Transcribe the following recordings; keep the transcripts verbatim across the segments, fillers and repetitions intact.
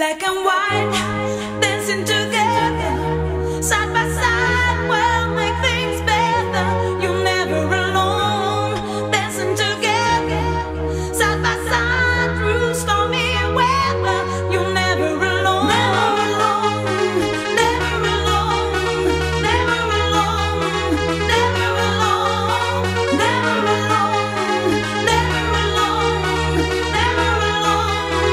Black and white, dancing together, side by side, we'll make things better. You're never alone, dancing together, side by side, through stormy weather. You're never alone, never alone, never alone, never alone, never alone, never alone, never alone, never alone, never alone.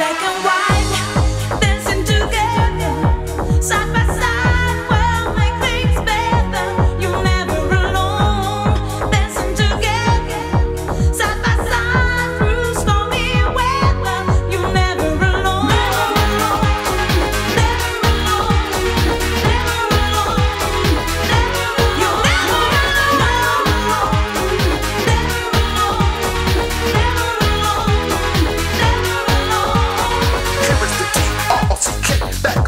Black and white, dancing together, side by side, we'll make things better. You're never alone, dancing together, side by side, through stormy weather. You're never alone, never alone, never alone, never alone, never alone. You're never alone, never alone, never alone,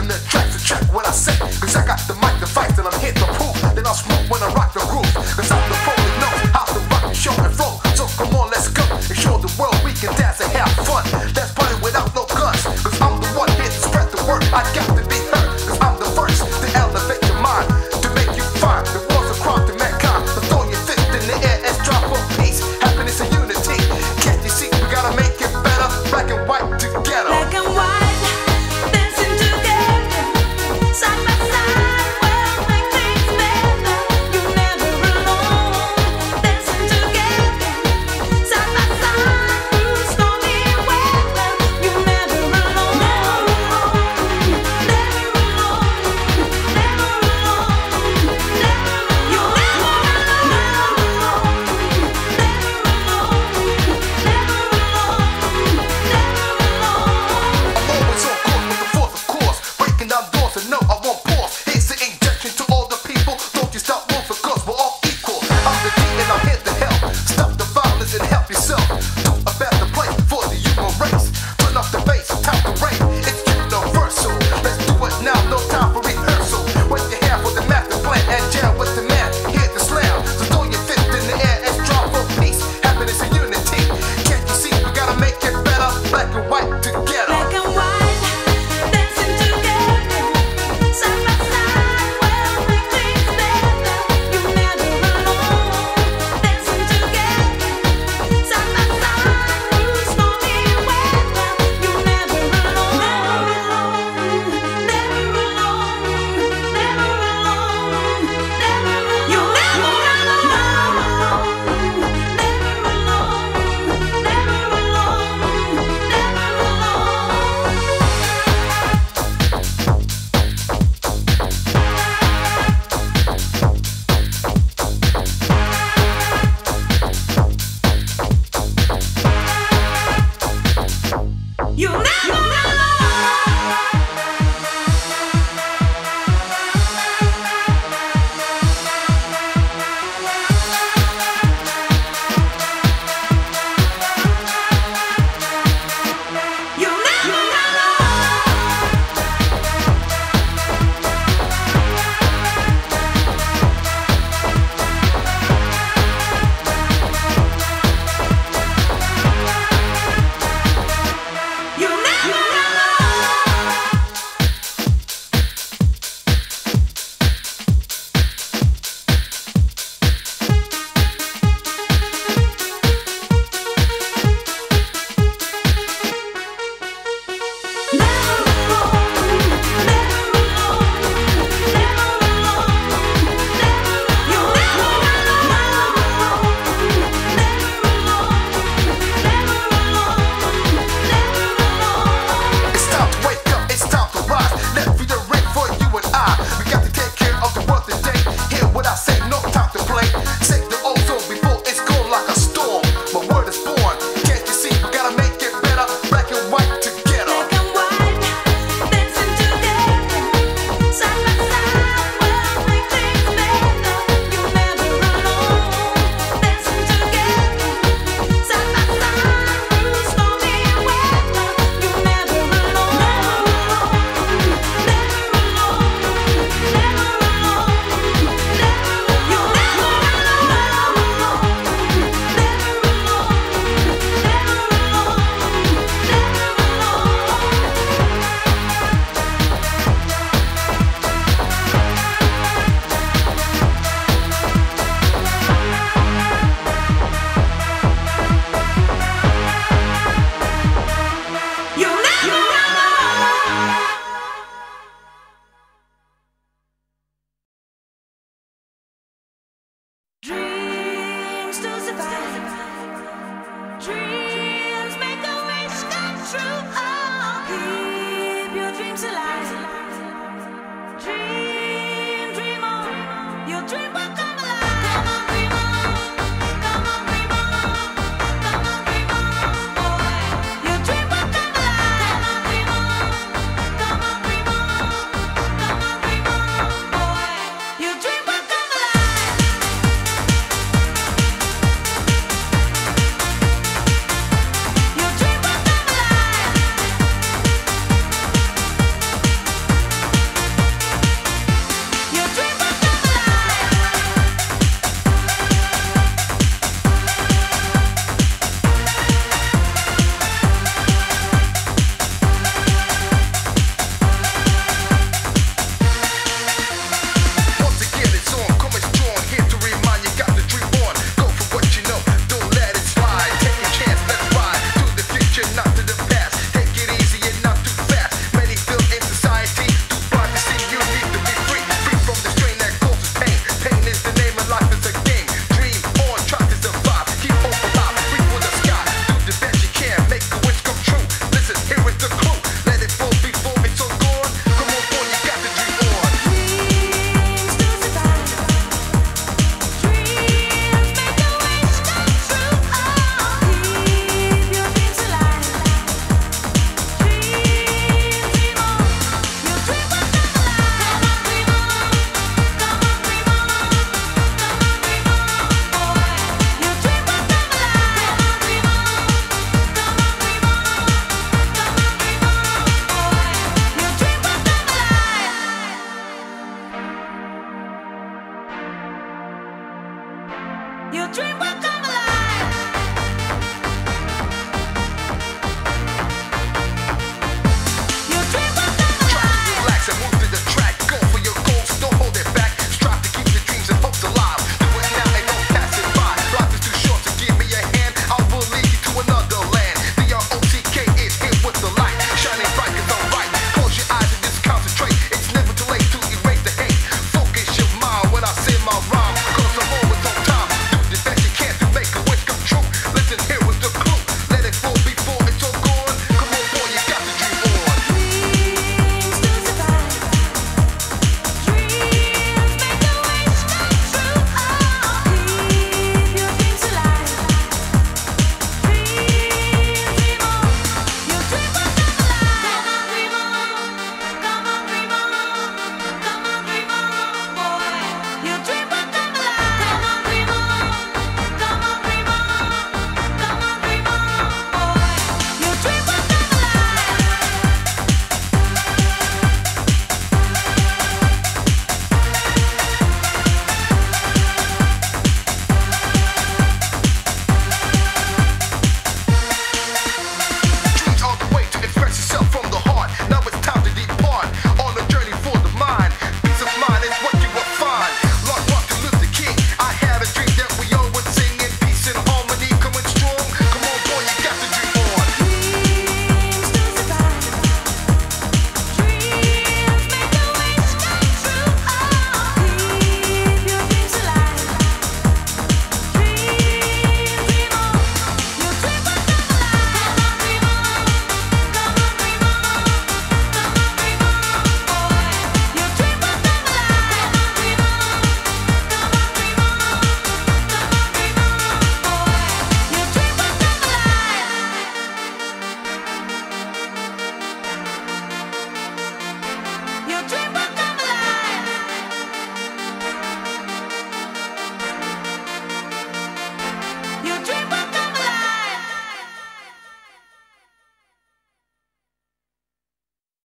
never alone. Cause I got the mic to fight till I'm hit the proof. Then I'll smoke when I rock the roof. Cause I'm the pro that knows how to rock and show and flow. So come on, let's go and show the world we can dance and have fun. That's party without no guns. Cause I'm the one here to spread the word. I got to be heard. Cause I'm the first to elevate your mind, to make you find the walls across to mankind. To throw your fist in the air and drop for peace, happiness and unity. Can't you see we gotta make it better? Black and white together. Black and white. You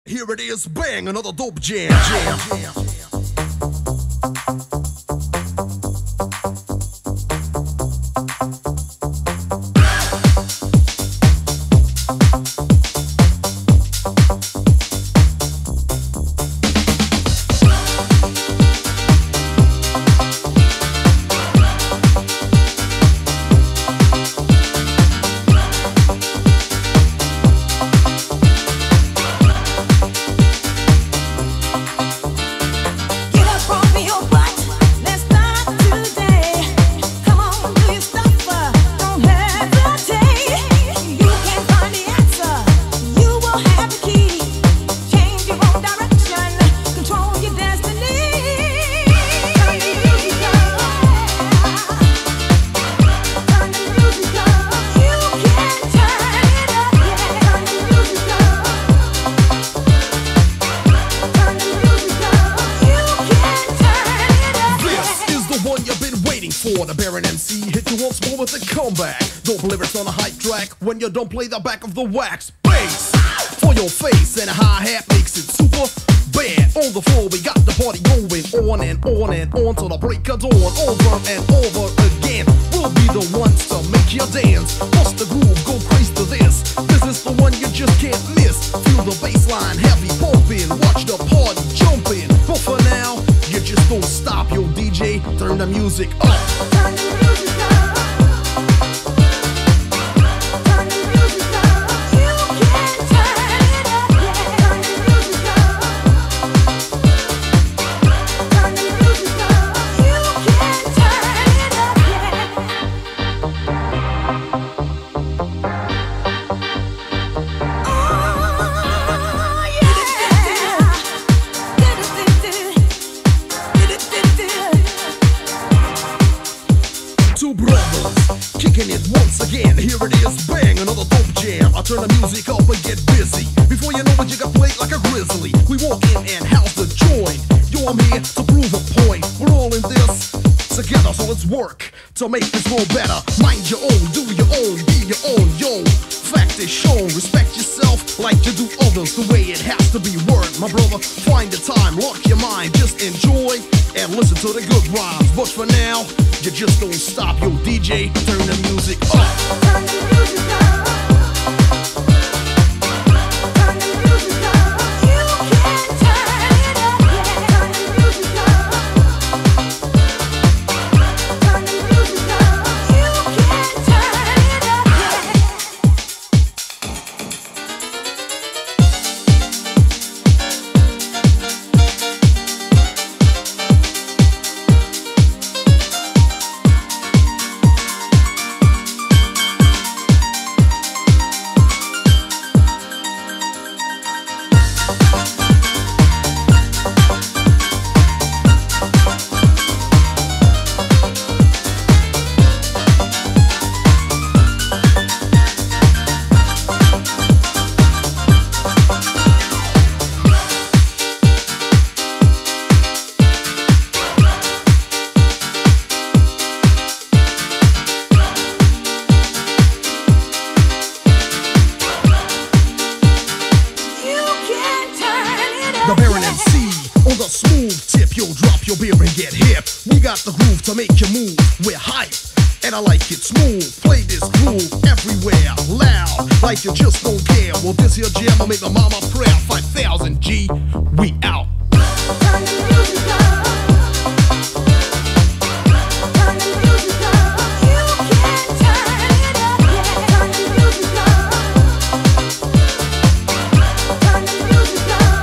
Here it is, bang, another dope jam. jam, jam. For the Baron M C, hit you once more with a comeback. Dope lyrics on a hype track when you don't play the back of the wax. Bass for your face and a hi-hat makes it super bad. On the floor we got the party going on and on and on till the break of dawn. Over and over again, we'll be the ones to make you dance. Bust the groove, go crazy to this. This is the one you just can't miss. Feel the bass line heavy pumping, watch the party jumping. But for now, you just don't stop, yo D J, turn the music up. Turn the music up. Two brothers, kicking it once again. Here it is, bang, another dope jam. I turn the music up and get busy. Before you know it, you got played like a grizzly. We walk in and house the joint. Yo, I'm here to prove a point. We're all in this together, so let's work to make this world better. Mind your own, do your own, be your own, yo. Fact is shown, respect yourself like you do others, the way it has to be worked. My brother, find the time, lock your mind, just enjoy and listen to the good rhymes. But for now, you just don't stop, yo D J, turn the music up. Turn the music up. Turn the music up. You can't turn it up. Yeah. Turn the music up. Turn the music up. You can't turn it up. The Baron M C on the smooth tip, yo, drop your beer and get hip. We got the groove to make you move. We're hype, and I like it smooth. Play this groove everywhere, loud, like you just don't care. Well, this here jam will make my mama prayer. five thousand G, we out. Turn the music up. Turn the music up. You can't turn it up. Yeah. Turn the music up. Turn the music up.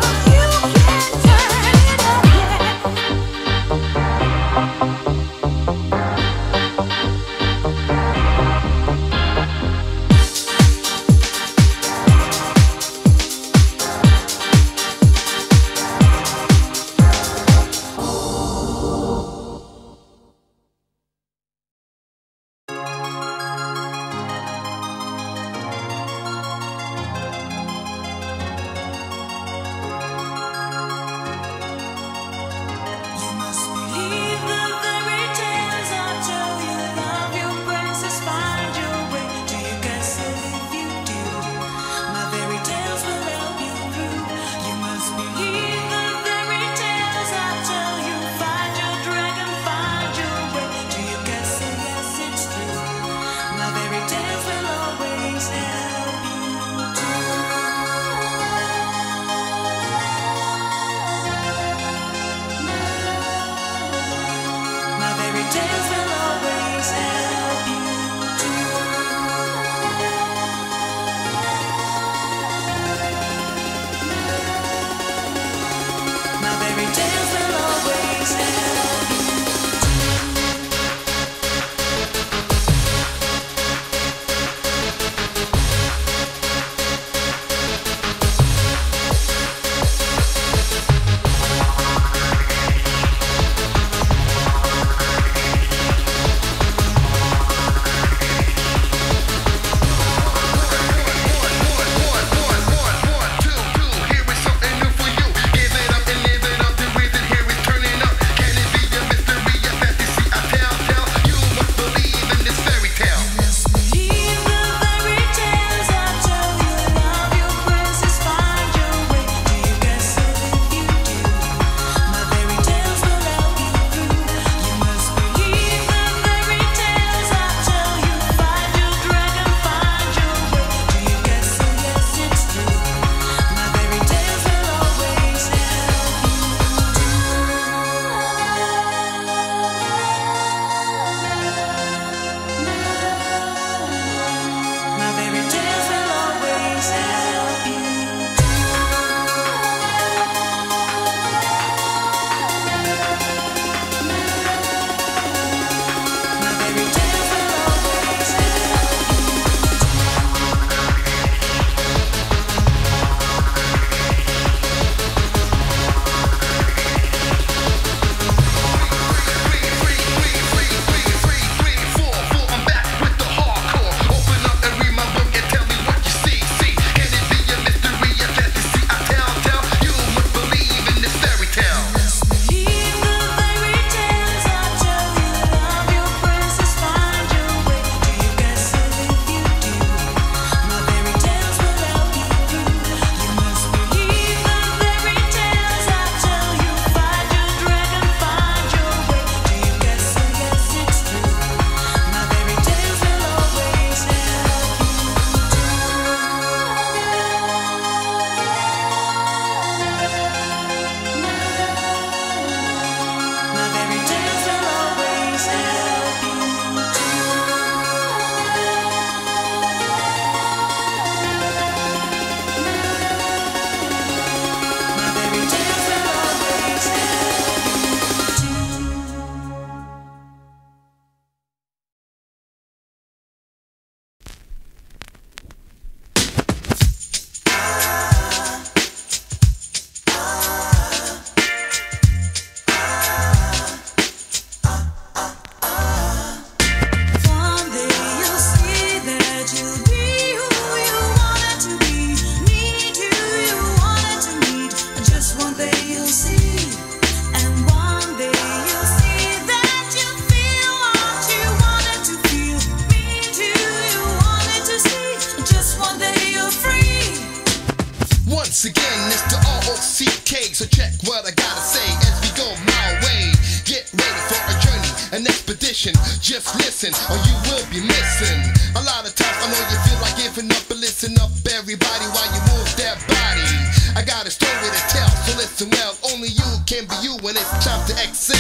Once again, it's the R O C K, so check what I gotta say as we go my way. Get ready for a journey, an expedition. Just listen or you will be missing. A lot of times I know you feel like giving up, but listen up everybody while you move that body. I got a story to tell, so listen well. Only you can be you when it's time to excel.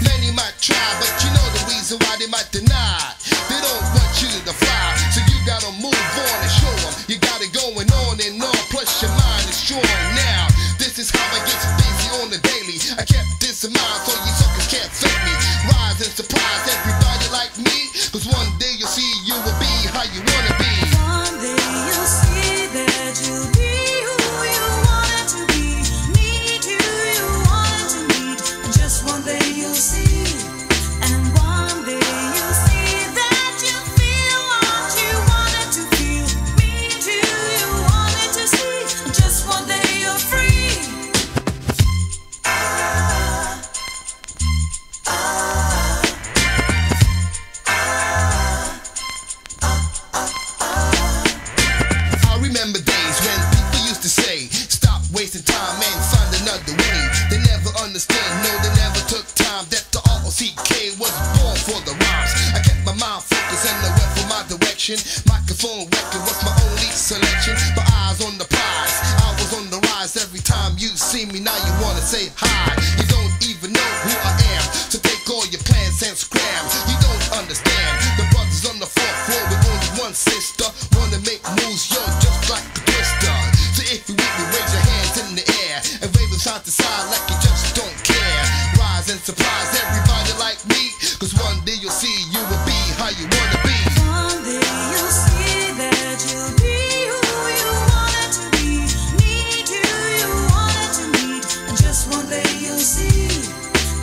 Many might try, but you know the reason why they might deny. They don't want you to fly, so you gotta move on and show them. You got it going on and on, plus your mind is strong now. This is how I get busy on the daily. I kept this in mind so you suckers can't fake me. Rise and surprise everybody like me, cause one day you'll see you will be how you wanna be. One day you'll see that you'll be who you wanted to be. Meet who you wanted to meet. And just one day you'll see. And one day you'll see that you'll feel what you wanted to feel. Meet who you wanted to see. And just one day you're free. Wasting time and find another way. They never understood, no, they never took time that the R O C K was born for the rhymes. I kept my mind focused and I went for my direction. Microphone record was my only selection. My eyes on the prize, I was on the rise. Every time you see me, now you wanna say hi. You don't even know who I am, so take all your plans and scram. You don't understand, the brothers on the fourth floor with only one sister. Wanna make moves, yo, just like a twister. So if you with me, raise your hand in the air and waving side to side like you just don't care. Rise and surprise everybody like me, cause one day you'll see you will be how you wanna be. One day you'll see that you'll be who you wanted to be. Meet who you wanted to meet. And just one day you'll see.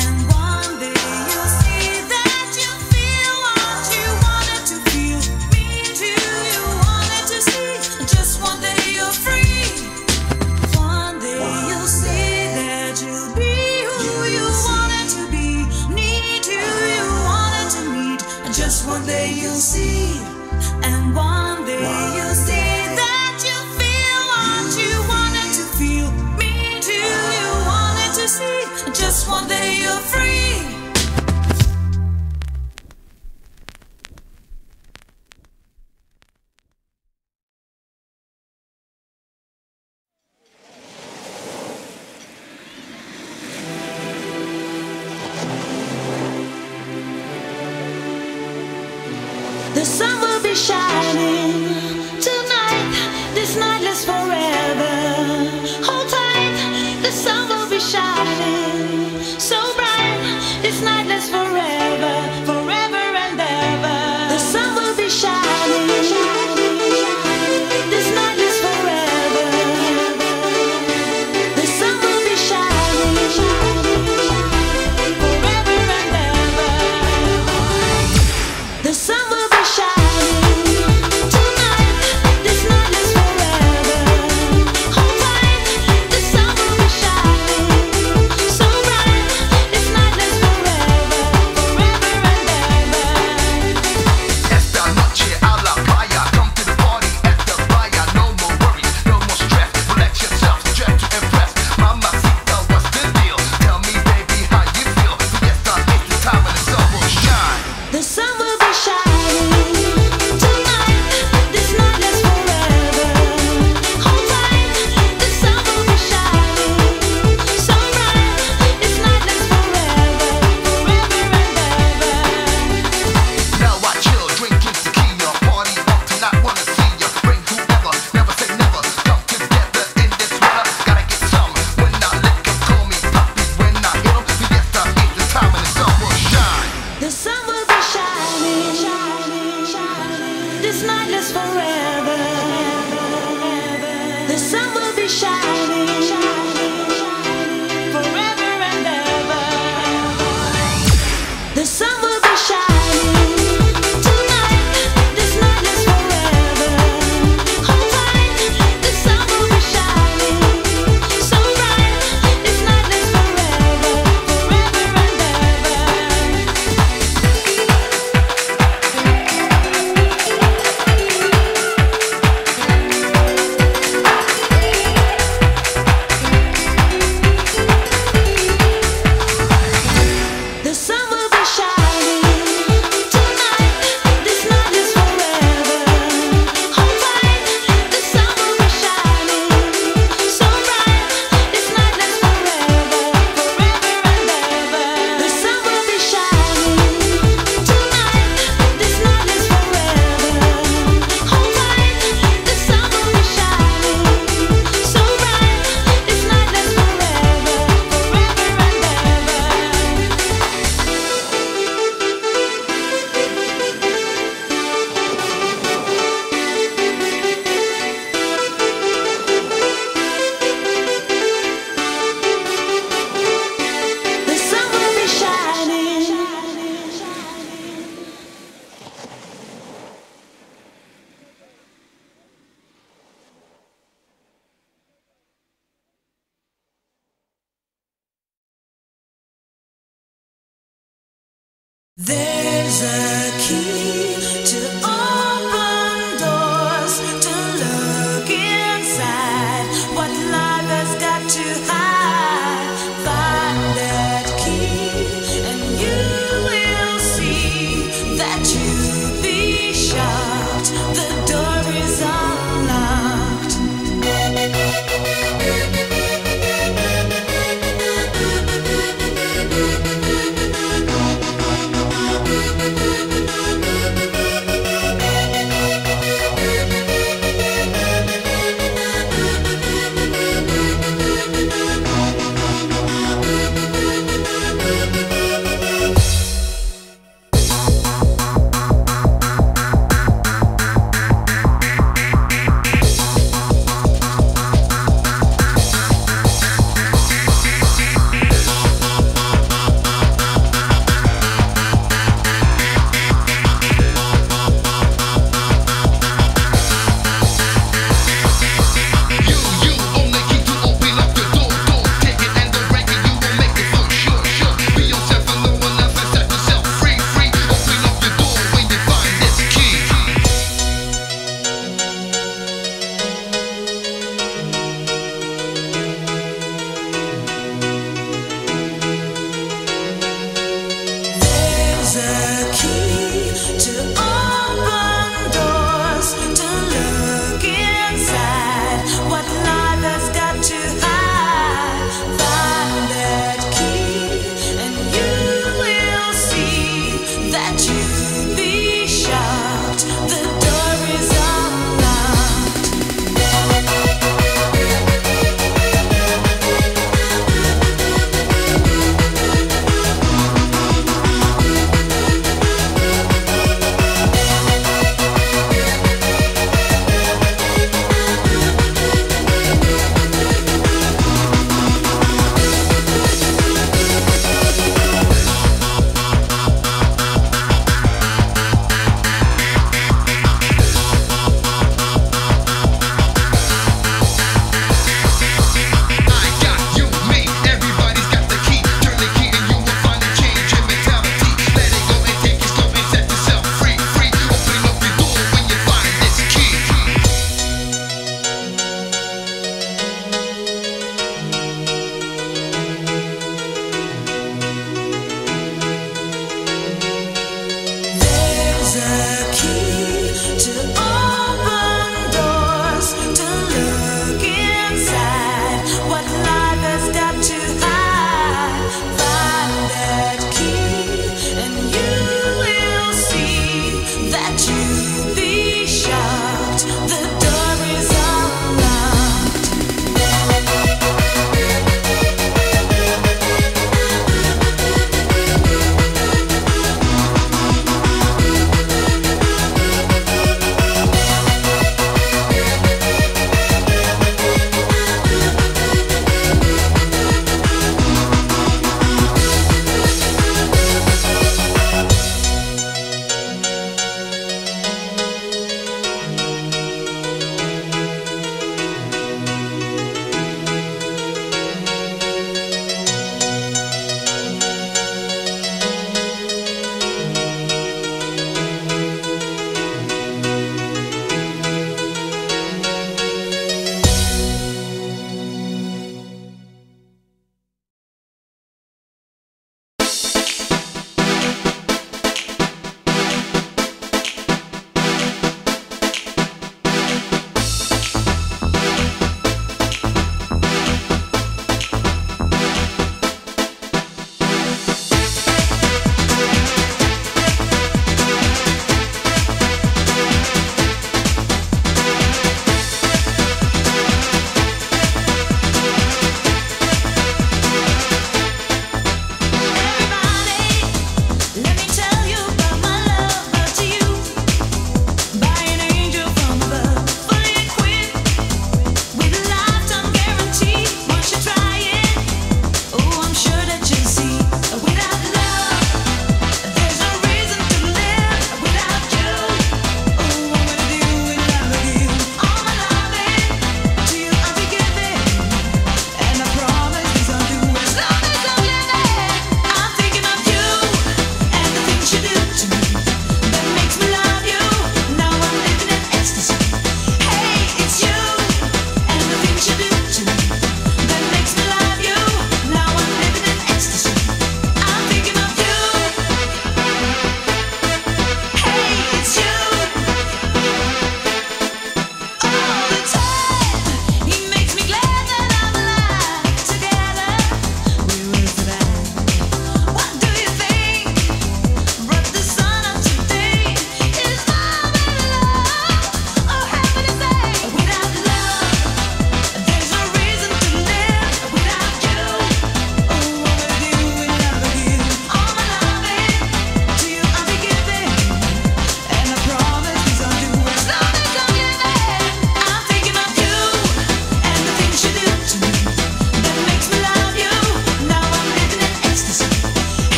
And one day you'll see that you'll feel what you wanted to feel. Meet who you wanted to see. And just one day you're free. Just one day you'll see, and one day you'll see that you'll feel what you wanted to feel. Me too, you wanted to see. Just one day you're free. The sun will be shining tonight, this night lasts forever. Hold tight, the sun will be shining so bright, this night lasts forever, forever and ever. The sun will be shining, this night lasts forever. The sun will be shining forever and ever. The sun will There's a key to open doors, to look inside what life has got to hide. Find that key and you will see that you'll be shocked. The door is unlocked. We'll be right back.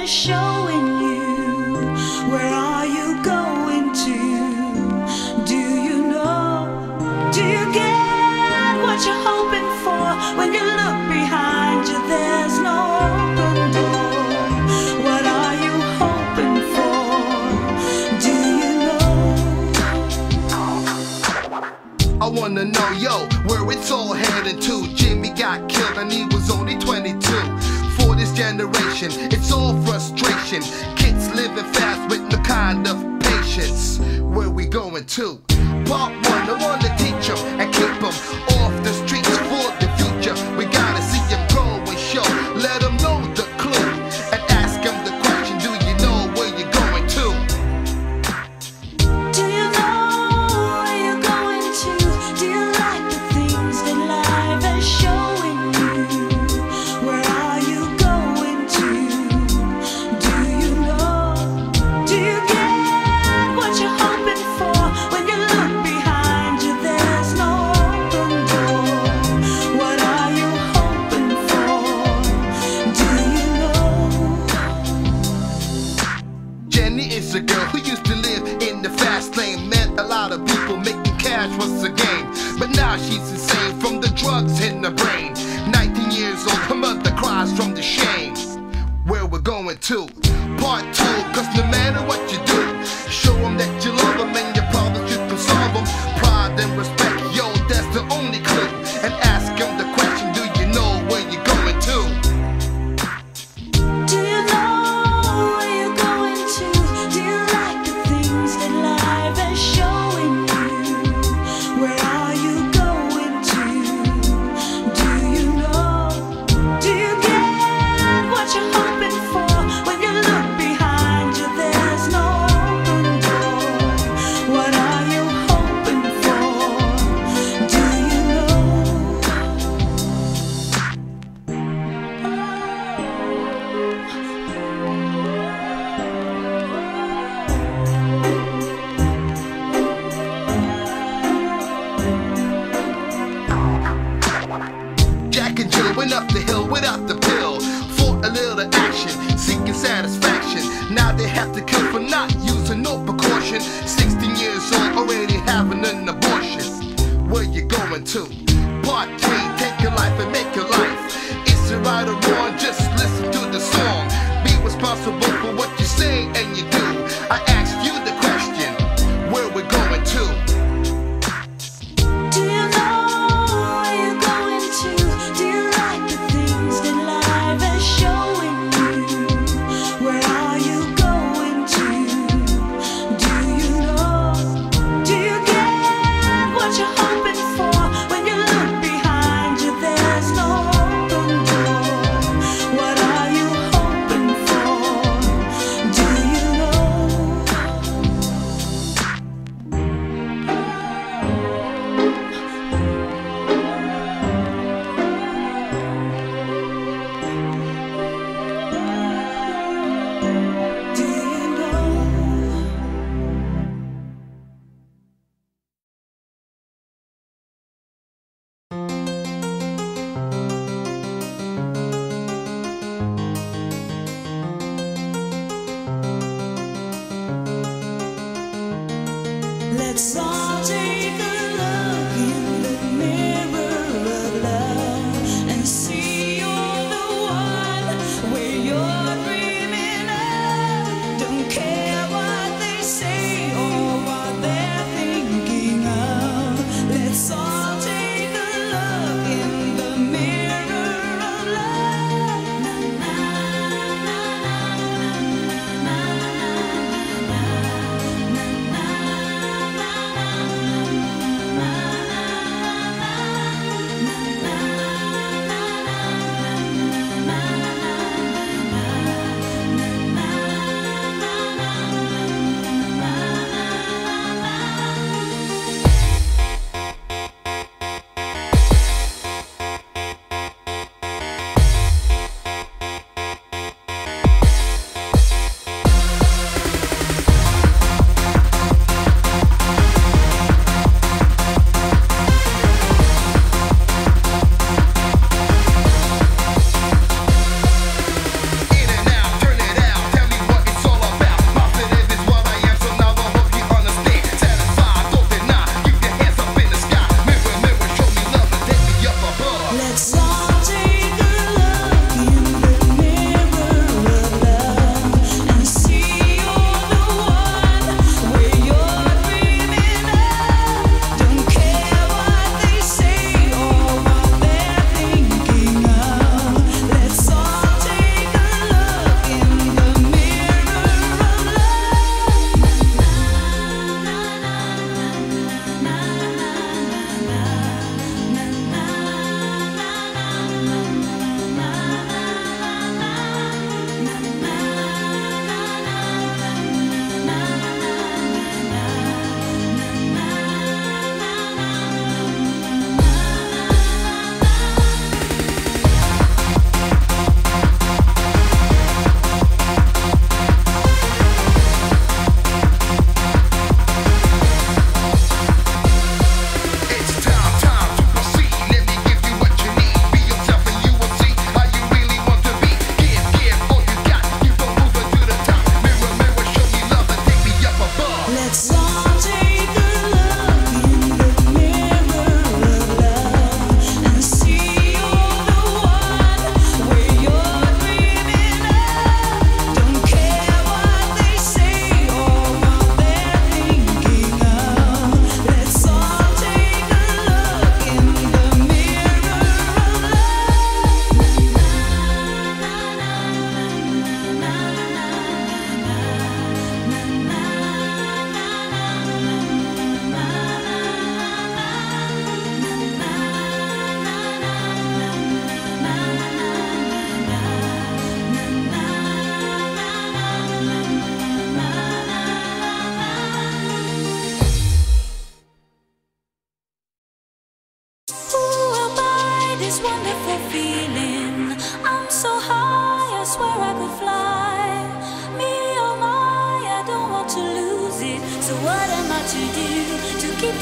better showing you. Where are you going to? Do you know? Do you get what you're hoping for? When you look behind you, there's no open door. What are you hoping for? Do you know? I wanna know, yo, where it's all headed to. Jimmy got killed and he was only twenty-two. For this generation, it's all frustration. Kids living fast with no kind of patience. Where we going to? Part one, I wanna teach them and keep them off the streets for the future. We gotta see them grow and show. Let them know the clue and ask them the question, do you know where you're going to? Do you know where you're going to? Do you like the things that life is showing you? Where are you going to? Do you know? Do you get what you're hoping for? When you look behind you, there's no open door. What are you hoping for? Do you know? Jenny is a girl who used to live in the fast lane. Met a lot of people, making cash was a game. But now she's insane from the drugs hitting her brain. nineteen years old, her mother cries from the shame. Where we're going to? Part two, cause no matter what you do, show them that you love them and your problems you can solve them. Pride and respect, yo, that's the only clue. And ask them the question, do you know where you're going to? Do you know where you're going to? Do you like the things that life is showing you? Where are you going to? Do you know? Do you get what you're hoping for? When you look behind you, there's no open door. What are you hoping for? Do you know? Jack and Jill went up the hill without the pill. For a little action, seeking satisfaction. Now they have to kill for not using no precaution. sixteen years old, already having an abortion. Where you going to? Part three, take your life and make your life. Is it right or wrong? Just listen to the song. Be responsible for what you say and you do. I ask you the question, where we going to? Do you know where you're going to? Do you like the things that life is showing you? Where are you going to? Do you know? Do you get what you're hoping for? When you look behind you, there's no open door. What are you hoping for? Do you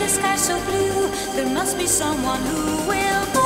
the sky so blue, there must be someone who will go.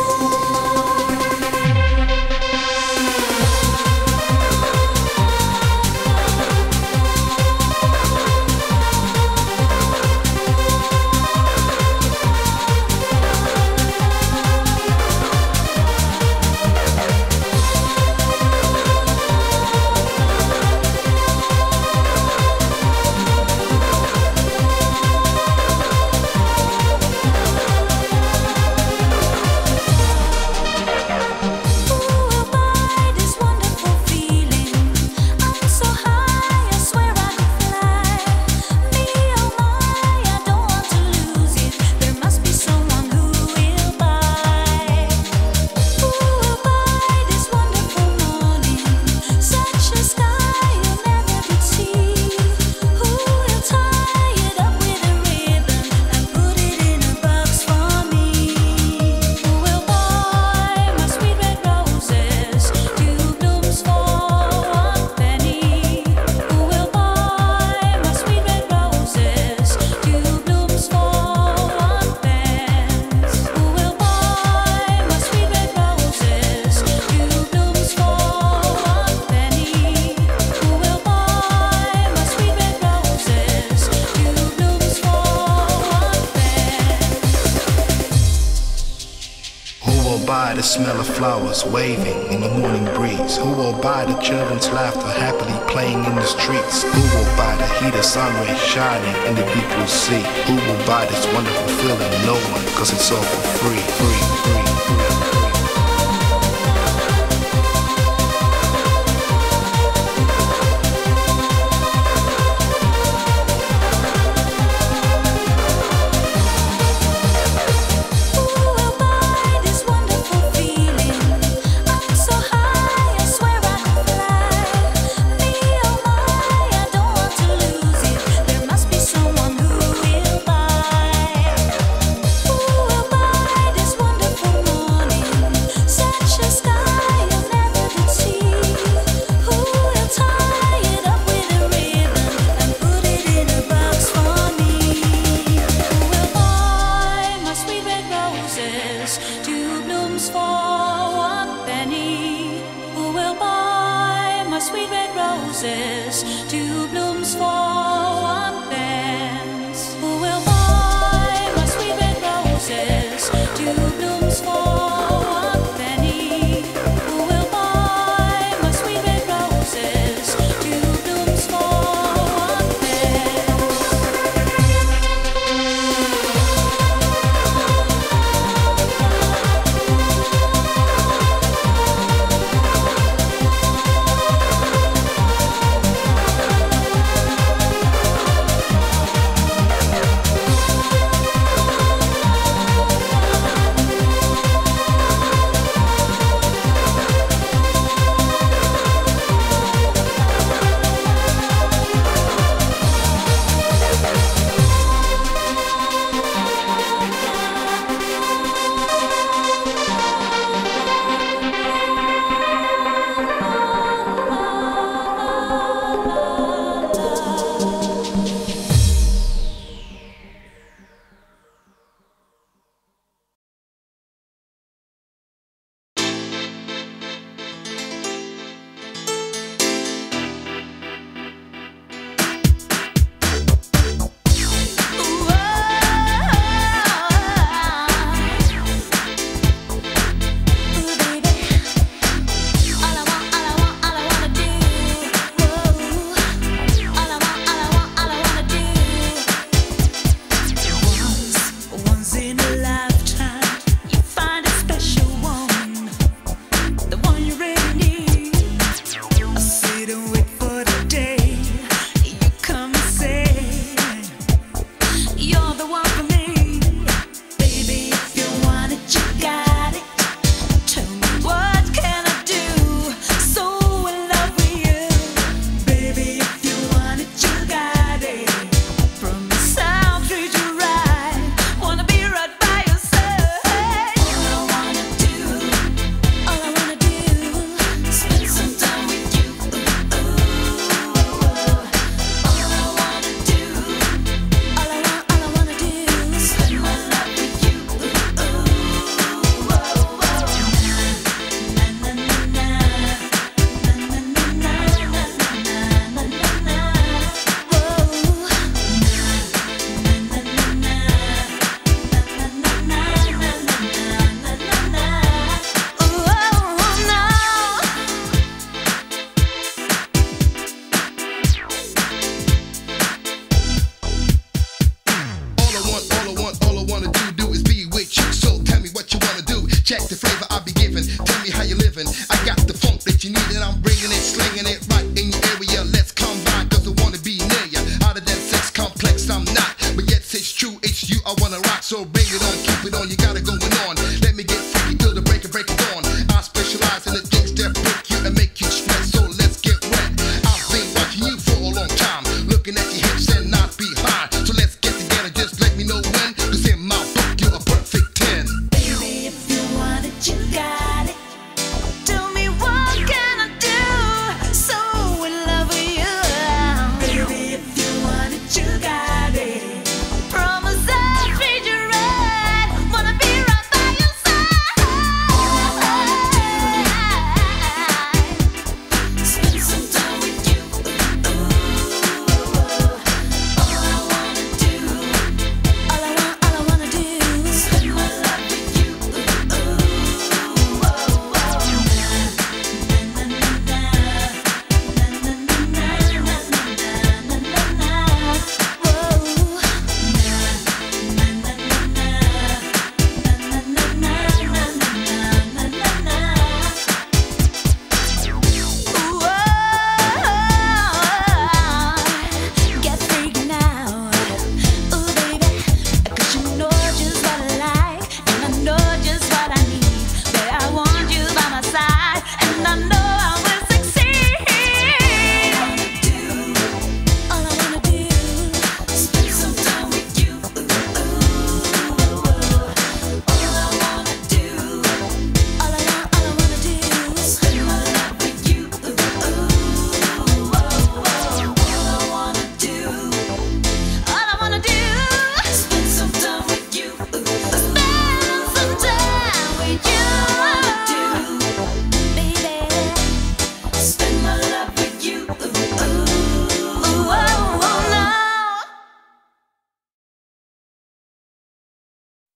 The smell of flowers waving in the morning breeze. Who will buy the children's laughter happily playing in the streets? Who will buy the heat of sun rays shining in the deep blue sea? Who will buy this wonderful feeling? No one, cause it's all for free, free, free. Two blooms for one penny. Who will buy my sweet red roses? Two blooms for one pence. Who will buy my sweet red roses? Two blooms for one penny. Who will buy my sweet red roses? Two blooms for one pence.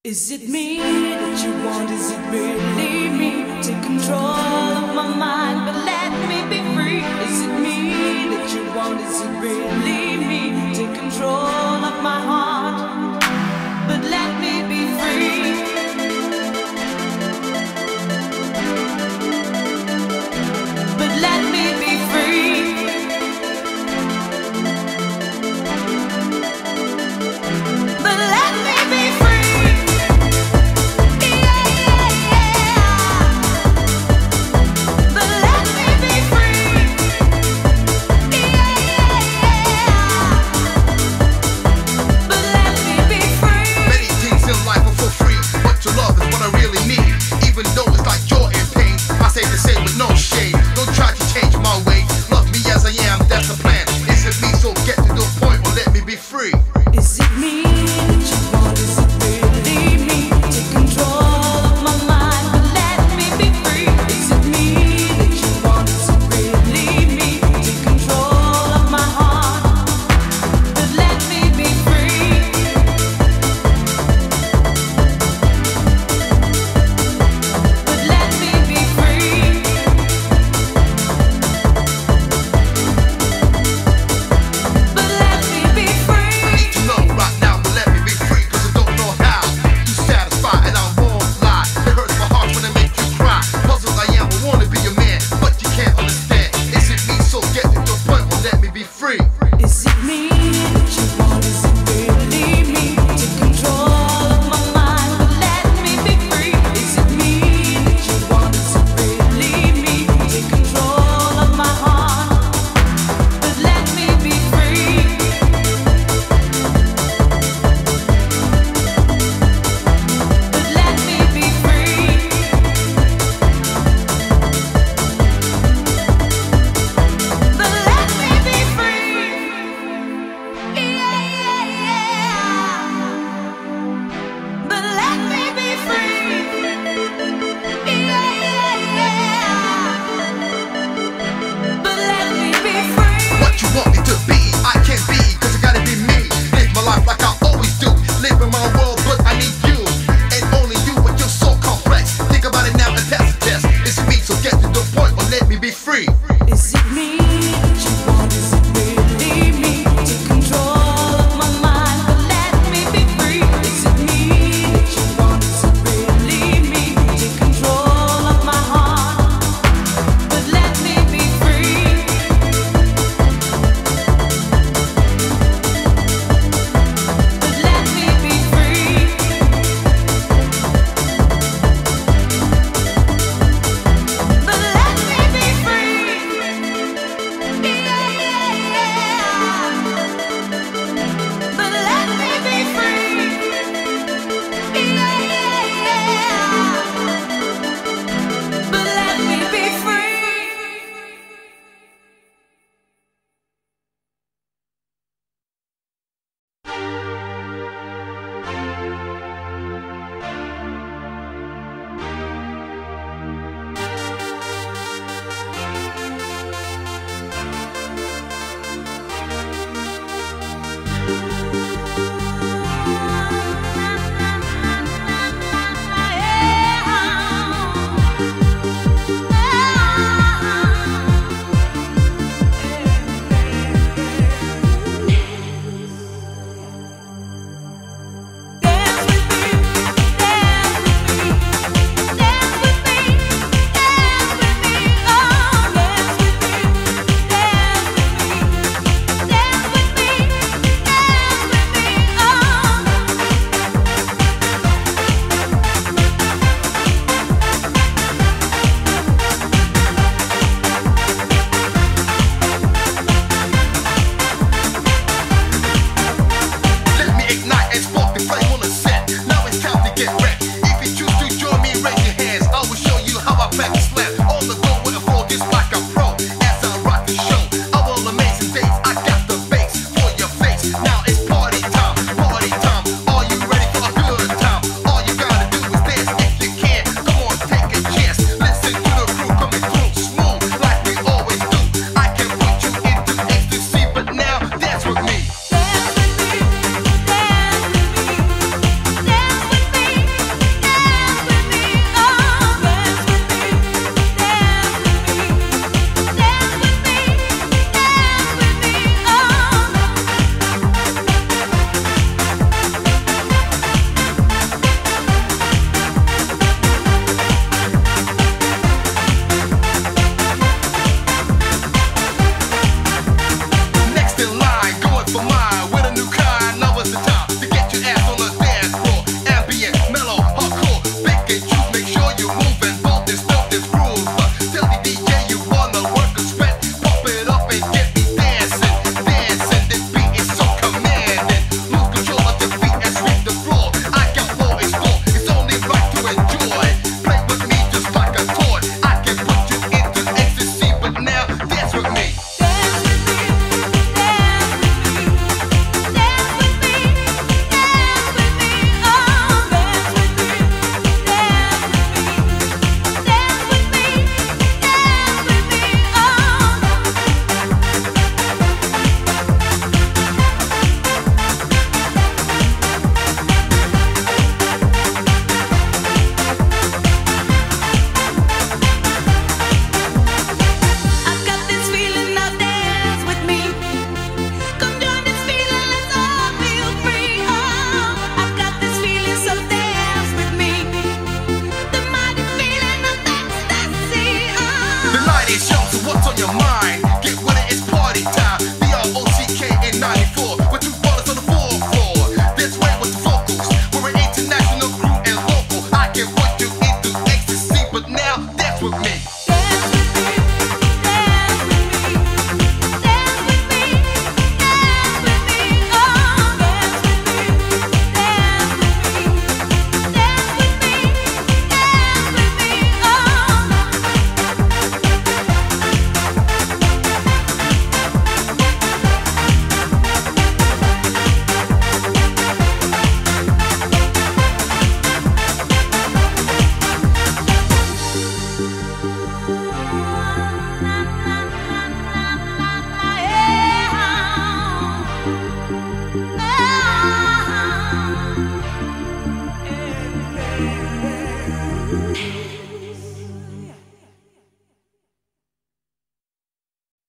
Is it me that you want? Is it really me? Take control of my mind, but let me be free. Is it me that you want? Is it really me? Take control of my heart, but let me be free. But let me be free. But let me be free. But let me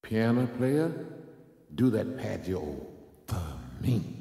Piano player, do that Patio for me.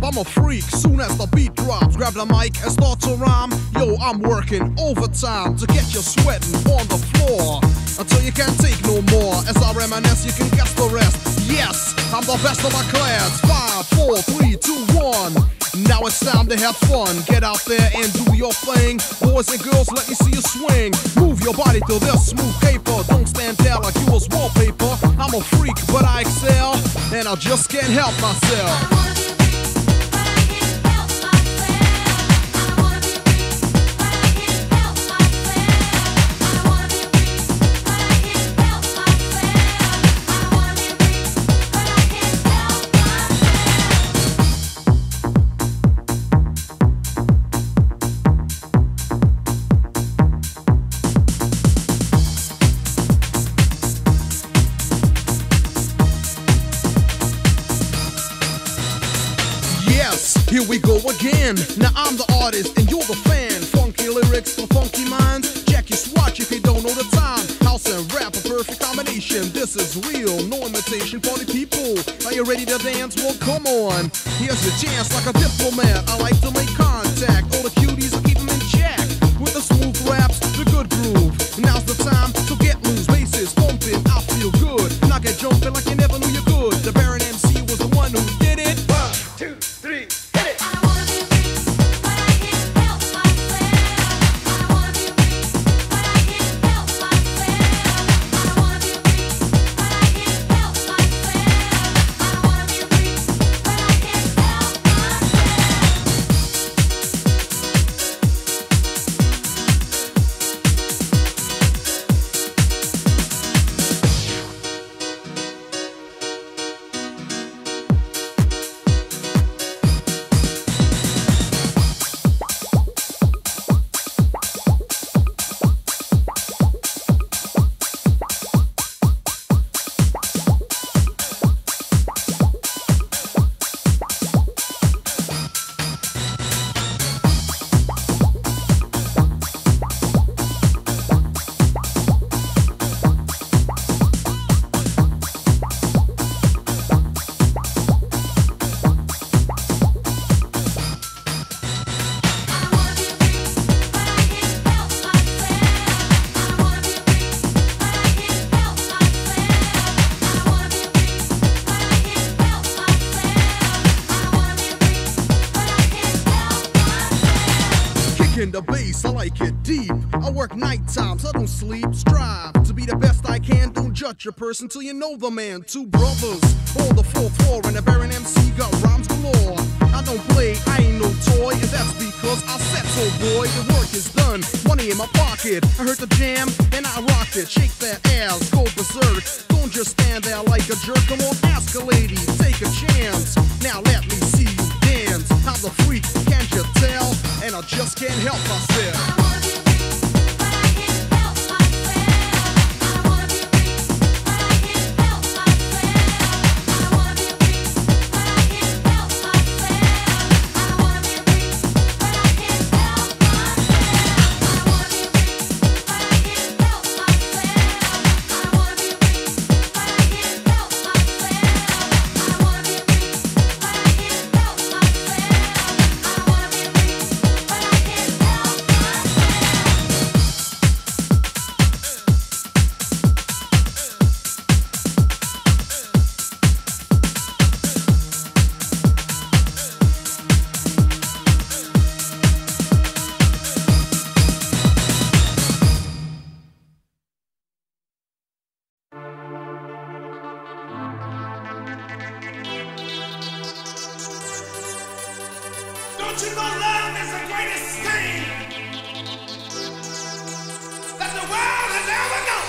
I'm a freak, soon as the beat drops, grab the mic and start to rhyme. Yo, I'm working overtime to get you sweating on the floor until you can't take no more. As I reminisce, you can guess the rest. Yes, I'm the best of my class. Five, four, three, two, one. Now it's time to have fun. Get out there and do your thing. Boys and girls, let me see you swing. Move your body to this smooth caper. Don't stand there like you was wallpaper. I'm a freak, but I excel, and I just can't help myself. Here we go again. Now I'm the artist and you're the fan. Funky lyrics for funky minds. Check your swatch if you don't know the time. House and rap, a perfect combination. This is real, no imitation for the people. Are you ready to dance? Well, come on. Here's your chance like a diplomat. I like to make contact. All the cuties, I keep them in check. With the smooth raps, the good groove. Now's the time to get loose. Bases pumping, I feel good. Knock it jumping like you never knew you could. The Baron M C was the one who did it. One, two, three. In the bass, I like it deep. I work night times, I don't sleep. Strive to be the best I can. Don't judge a person till you know the man. Two brothers on the fourth floor, and the Baron M C got rhymes galore. I don't play, I ain't no toy, and that's because I said so, boy. The work is done, money in my pocket. I heard the jam, and I rocked it. Shake that ass, go berserk. Don't just stand there like a jerk. Come on, ask a lady, take a chance. Now let me see you dance. I'm the freak, can't you tell? And I just can't help myself. What you gonna learn is the greatest thing that the world has ever known.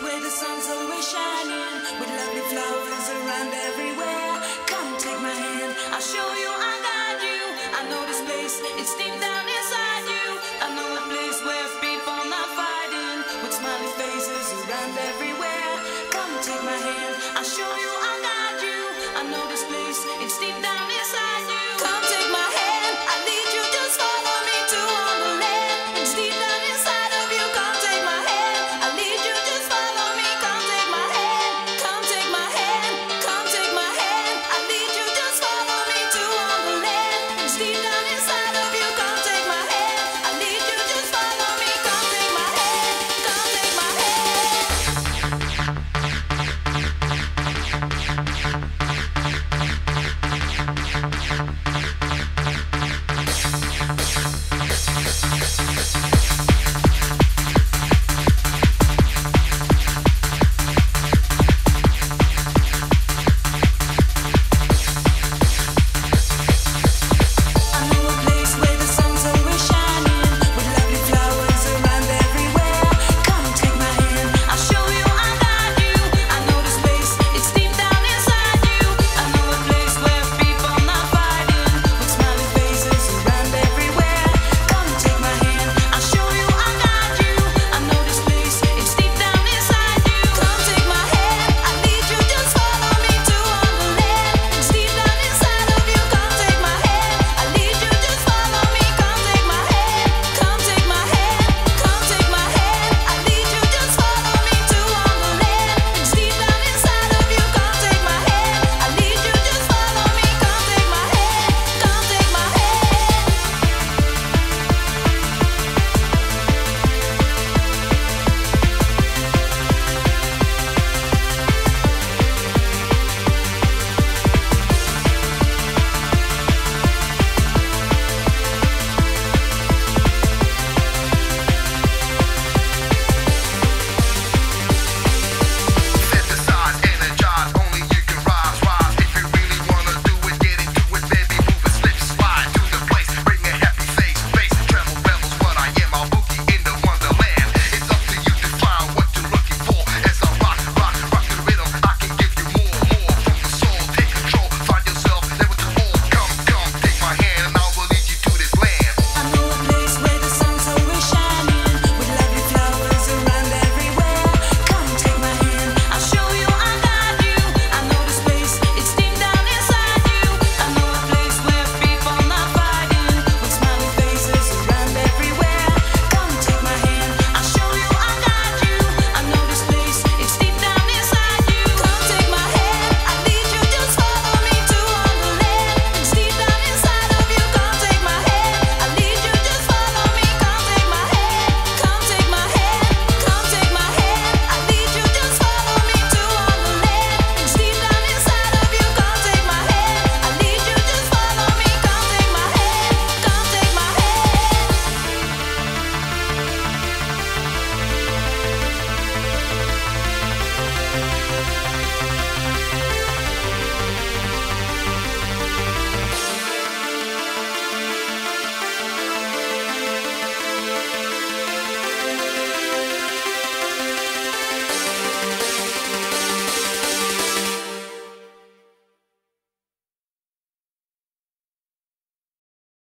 place where the sun's always shining, with lovely flowers around everywhere. Come take my hand, I'll show you, I'll guide you. I know this place, it's deep down inside you. I know a place where people not fighting, with smiling faces around everywhere. Come take my hand, I'll show you, I'll guide you. I know this place, it's deep down.